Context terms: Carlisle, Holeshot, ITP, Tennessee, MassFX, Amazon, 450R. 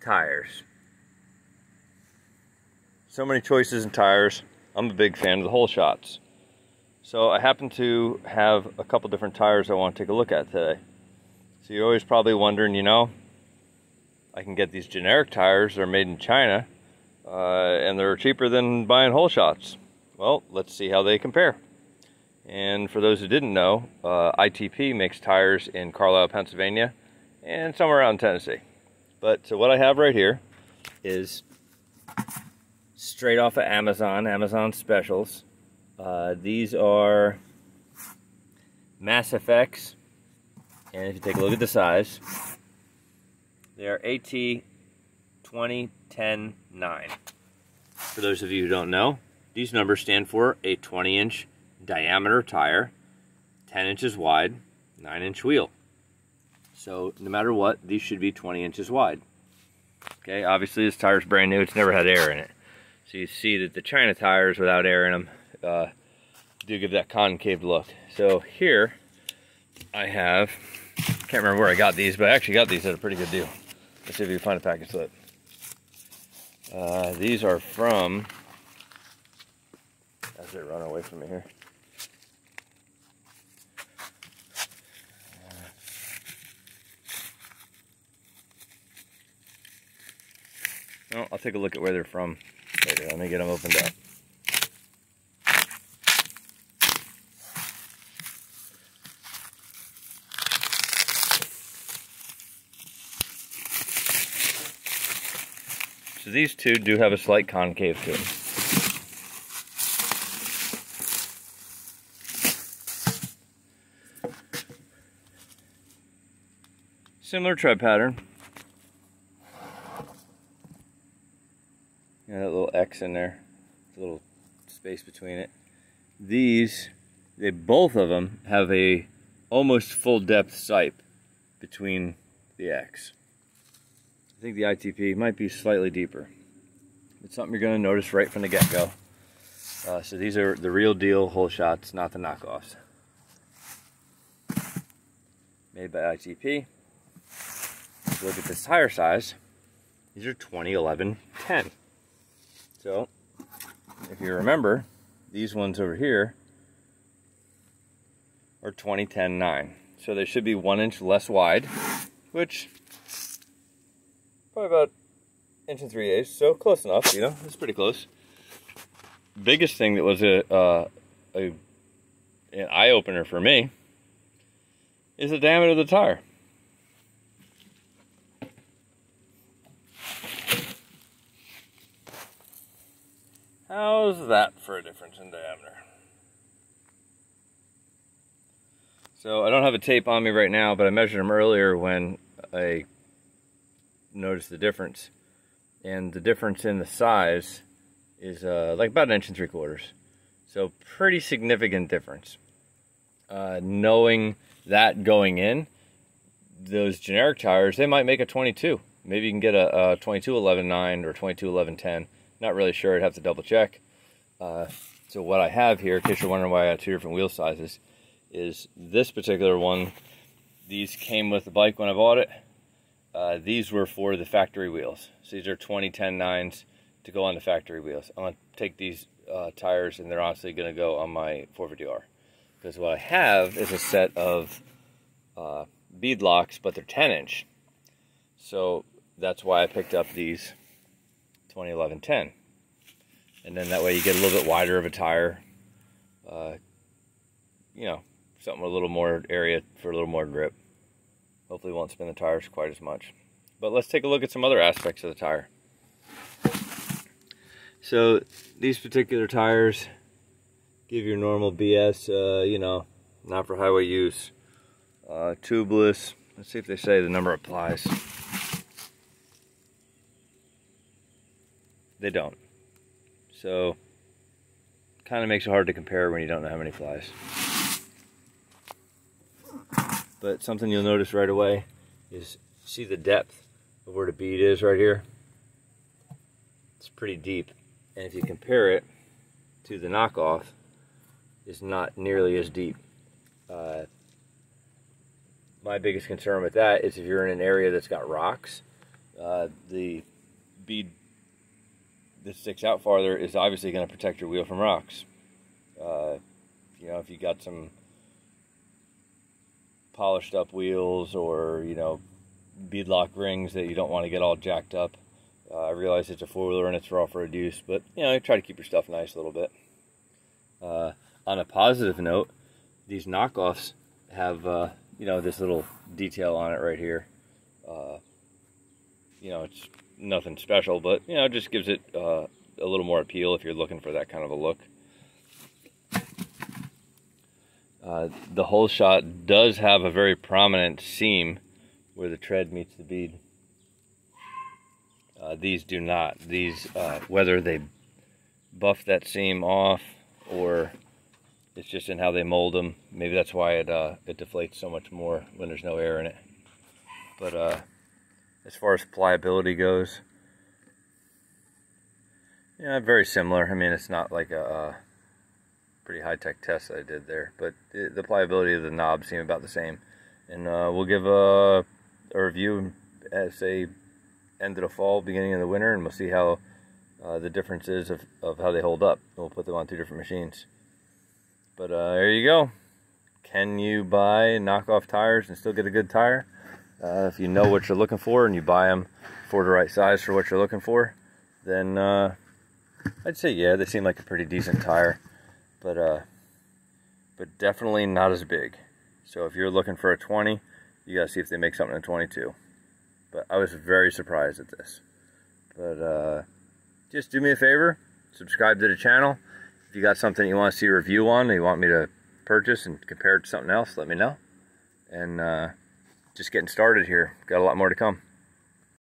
Tires. So many choices in tires. I'm a big fan of the Holeshots. So I happen to have a couple different tires I want to take a look at today. So you're always probably wondering, you know, I can get these generic tires that are made in China, and they're cheaper than buying Holeshots. Well, let's see how they compare. And for those who didn't know, ITP makes tires in Carlisle, Pennsylvania, and somewhere around Tennessee. But so what I have right here is straight off of Amazon, Amazon specials. These are MassFX, and if you take a look at the size, they are AT 20-10-9. For those of you who don't know, these numbers stand for a 20-inch diameter tire, 10 inches wide, 9-inch wheel. So no matter what, these should be 20 inches wide. Okay, obviously this tire's brand new, it's never had air in it. So you see that the China tires without air in them do give that concave look. So here I have, can't remember where I got these, but I actually got these at a pretty good deal. Let's see if you can find a package slip. These are from, as they run away from me here. Well, I'll take a look at where they're from later. Let me get them opened up. So these two do have a slight concave to them. Similar tread pattern. You know, that little X in there, a little space between it. These, both of them have a almost full depth sipe between the X. I think the ITP might be slightly deeper. It's something you're going to notice right from the get-go. So these are the real deal Holeshots, not the knockoffs. Made by ITP. Let's look at this tire size. These are 20-11-10. So, if you remember, these ones over here are 20-10-9. So they should be 1 inch less wide, which probably about 1 3/8 inches, so close enough, you know, it's pretty close. Biggest thing that was an eye-opener for me is the diameter of the tire. How's that for a difference in diameter? So I don't have a tape on me right now, but I measured them earlier when I notice the difference, and the difference in the size is like about 1 3/4 inches. So pretty significant difference. Knowing that going in, those generic tires, they might make a 22. Maybe you can get a 22-11-9 or 22-11-10. Not really sure, I'd have to double check. So what I have here, in case you're wondering why I have two different wheel sizes, is this particular one. These came with the bike when I bought it. These were for the factory wheels. So these are 20-10-9s to go on the factory wheels. I'm going to take these tires, and they're honestly going to go on my 450R. Because what I have is a set of bead locks, but they're 10-inch. So that's why I picked up these 20-11-10. And then that way you get a little bit wider of a tire. You know, something with a little more area for a little more grip. Hopefully won't spin the tires quite as much. But let's take a look at some other aspects of the tire. So these particular tires give your normal BS, you know, not for highway use. Tubeless. Let's see if they say the number applies. They don't. So kind of makes it hard to compare when you don't know how many flies. But something you'll notice right away is, see the depth of where the bead is right here? It's pretty deep. And if you compare it to the knockoff, it's not nearly as deep. My biggest concern with that is if you're in an area that's got rocks, the bead that sticks out farther is obviously going to protect your wheel from rocks. You know, if you got some polished up wheels or, you know, beadlock rings that you don't want to get all jacked up. I realize it's a four-wheeler and it's for off-road use, but, you know, you try to keep your stuff nice a little bit. On a positive note, these knockoffs have, you know, this little detail on it right here. You know, it's nothing special, but, you know, it just gives it a little more appeal if you're looking for that kind of a look. The Holeshot does have a very prominent seam where the tread meets the bead. These do not. These, whether they buff that seam off or it's just in how they mold them, maybe that's why it deflates so much more when there's no air in it. But as far as pliability goes, yeah, very similar. I mean, it's not like a pretty high-tech test that I did there, but the pliability of the knobs seem about the same. And we'll give a review at, say, end of the fall, beginning of the winter, and we'll see how the difference is of how they hold up. We'll put them on two different machines. But there you go. Can you buy knockoff tires and still get a good tire? If you know what you're looking for and you buy them for the right size for what you're looking for, then I'd say, yeah, they seem like a pretty decent tire. But definitely not as big. So if you're looking for a 20, you gotta see if they make something in 22. But I was very surprised at this. But just do me a favor, subscribe to the channel. If you got something you want to see a review on, that you want me to purchase and compare it to something else, let me know. And just getting started here. Got a lot more to come.